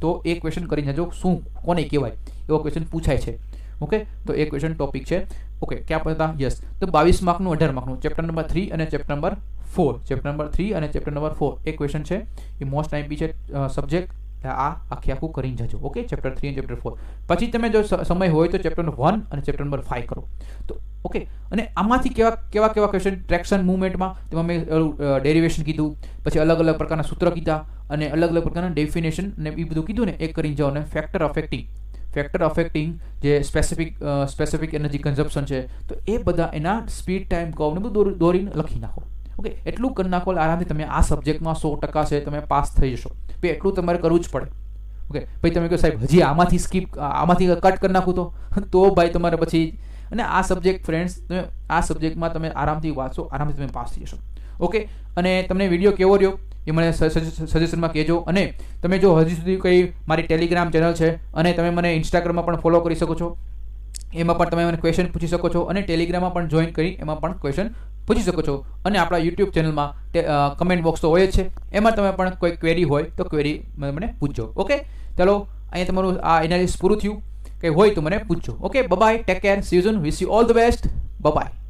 तो एक क्वेश्चन करीने जो शू कोने कहवाय एवो क्वेश्चन पूछाय छे ओके तो एक क्वेश्चन टॉपिक छे ओके क्या पता यस तो बावीस मार्कनु अठार मार्कनु चैप्टर नंबर थ्री और chapter number four chapter number three और चैप्टर नंबर फोर एक क्वेश्चन है ये मोस्ट आईपी है सब्जेक्ट आ आखी आखू कर जाजो okay chapter three chapter four पछी तमे जो समय हो तो चैप्टर वन और चैप्टर नंबर फाइव करो तो ओके आमांथी केवा केवा केवा क्वेश्चन ट्रेक्शन मूवमेंट में तेमां मे डेरिवेशन कीधुं पछी अलग अलग प्रकारना सूत्र कीधा अने अलग अलग प्रकारना डेफिनेशन ने ए बधुं कीधुं ने एक करीने जाओ ने फेक्टर अफेक्टिंग फेक्टर अफेक्टिंग जे स्पेसिफिक स्पेसिफिक एनर्जी कन्जम्पशन छे तो ए बधा एना स्पीड टाइम कर्व ने बधुं दोरीने लखी नाखो ओके एटलुं करी नाखो आरामथी तमे आ सब्जेक्टमां सौ टका छे तमे पास थई जशो पे एटलुं तमारे करवुं ज पड़े ओके भाई तमे कहो साहेब हजी आमांथी स्कीप आमांथी कट करी नाखुं तो तो भाई तमारे पछी अने आ सब्जेक्ट फ्रेंड्स तमे आ सब्जेक्ट में तमे आरामथी वाँचो आरामथी तमे पास थई जशो ओके अने तमने विडियो केवो रह्यो ये मैंने सजेशन में कहजो अने तमे जो हजी सुधी कई मारी टेलिग्राम चेनल छे अने तमे मने इंस्टाग्राम में पण फॉलो करी सको छो एमां पण तमे मने क्वेश्चन पूछी सको छो अने टेलिग्राम में पण जॉइन करी एमां पण क्वेश्चन पूछी सको छो अने आपड़ा यूट्यूब चेनल में कमेंट बॉक्स तो होय छे एमां तमे पण कोई क्वेरी होय तो क्वेरी मने पूछजो ओके चलो अहीं तमारुं आ एनालिसिस पूरुं थयुं कई होय तो मने पूछो okay bye bye take care see you soon wish you all the best bye bye.